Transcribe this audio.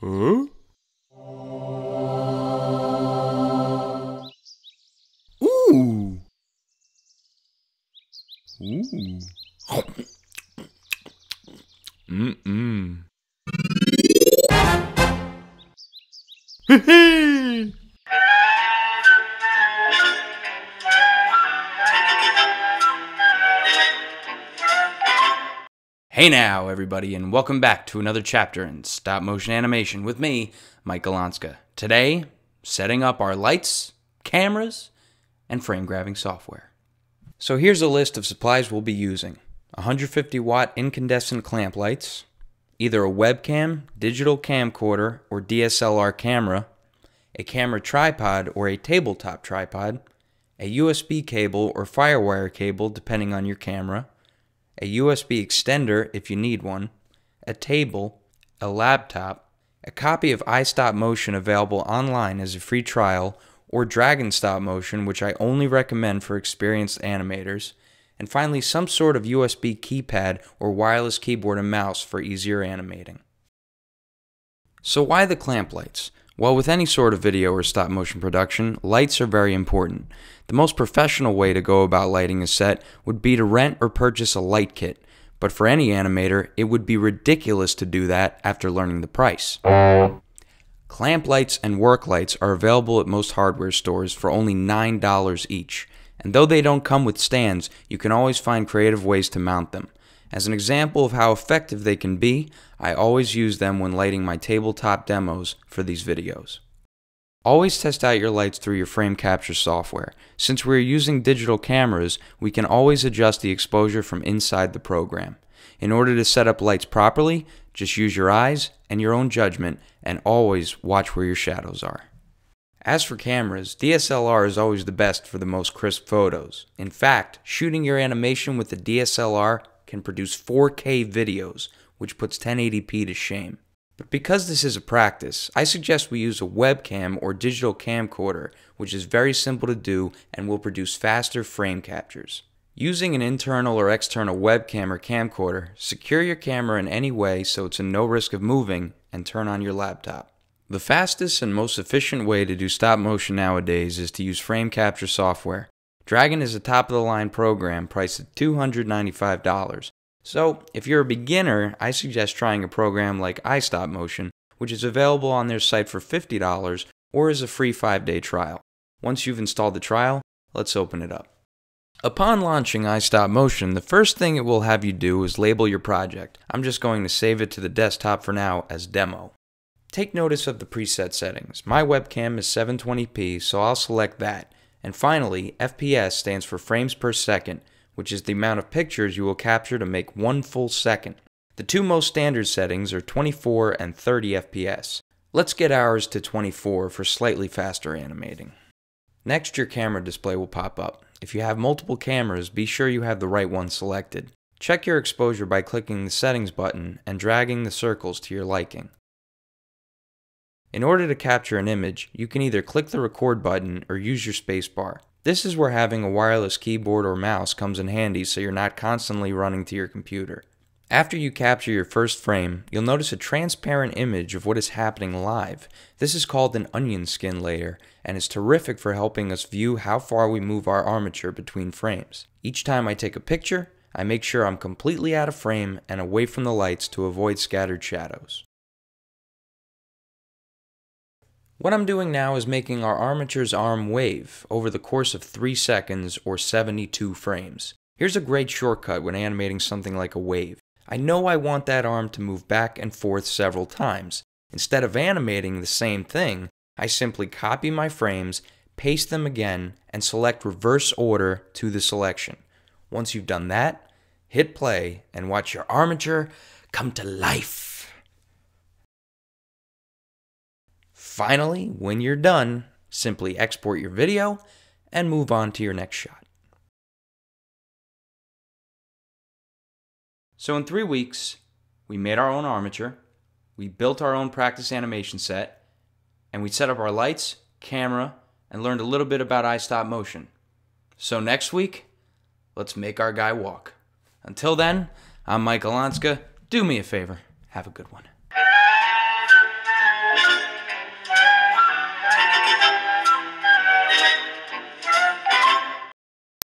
Huh? Ooh. Ooh. Mm-mm. Hee-hee! Hey now, everybody, and welcome back to another chapter in stop motion animation with me, Mike Galonzka. Today, setting up our lights, cameras, and frame grabbing software. So here's a list of supplies we'll be using: 150 watt incandescent clamp lights, either a webcam, digital camcorder, or DSLR camera, a camera tripod or a tabletop tripod, a USB cable or firewire cable depending on your camera, a USB extender if you need one, a table, a laptop, a copy of iStopMotion available online as a free trial, or Dragon Stop Motion, which I only recommend for experienced animators, and finally some sort of USB keypad or wireless keyboard and mouse for easier animating. So why the clamp lights? Well, with any sort of video or stop motion production, lights are very important. The most professional way to go about lighting a set would be to rent or purchase a light kit, but for any animator, it would be ridiculous to do that after learning the price. Clamp lights and work lights are available at most hardware stores for only $9 each, and though they don't come with stands, you can always find creative ways to mount them. As an example of how effective they can be, I always use them when lighting my tabletop demos for these videos. Always test out your lights through your frame capture software. Since we are using digital cameras, we can always adjust the exposure from inside the program. In order to set up lights properly, just use your eyes and your own judgment, and always watch where your shadows are. As for cameras, DSLR is always the best for the most crisp photos. In fact, shooting your animation with the DSLR can produce 4K videos, which puts 1080p to shame. But because this is a practice, I suggest we use a webcam or digital camcorder, which is very simple to do and will produce faster frame captures. Using an internal or external webcam or camcorder, secure your camera in any way so it's in no risk of moving, and turn on your laptop. The fastest and most efficient way to do stop motion nowadays is to use frame capture software. Dragon is a top-of-the-line program priced at $295, so if you're a beginner, I suggest trying a program like iStopMotion, which is available on their site for $50 or is a free 5-day trial. Once you've installed the trial, let's open it up. Upon launching iStopMotion, the first thing it will have you do is label your project. I'm just going to save it to the desktop for now as demo. Take notice of the preset settings. My webcam is 720p, so I'll select that. And finally, FPS stands for frames per second, which is the amount of pictures you will capture to make one full second. The two most standard settings are 24 and 30 FPS. Let's get ours to 24 for slightly faster animating. Next, your camera display will pop up. If you have multiple cameras, be sure you have the right one selected. Check your exposure by clicking the settings button and dragging the circles to your liking. In order to capture an image, you can either click the record button or use your spacebar. This is where having a wireless keyboard or mouse comes in handy so you're not constantly running to your computer. After you capture your first frame, you'll notice a transparent image of what is happening live. This is called an onion skin layer and is terrific for helping us view how far we move our armature between frames. Each time I take a picture, I make sure I'm completely out of frame and away from the lights to avoid scattered shadows. What I'm doing now is making our armature's arm wave over the course of 3 seconds or 72 frames. Here's a great shortcut when animating something like a wave. I know I want that arm to move back and forth several times. Instead of animating the same thing, I simply copy my frames, paste them again, and select reverse order to the selection. Once you've done that, hit play and watch your armature come to life. Finally, when you're done, simply export your video and move on to your next shot. So in 3 weeks, we made our own armature, we built our own practice animation set, and we set up our lights, camera, and learned a little bit about iStopMotion. So next week, let's make our guy walk. Until then, I'm Mike Galonzka. Do me a favor, have a good one.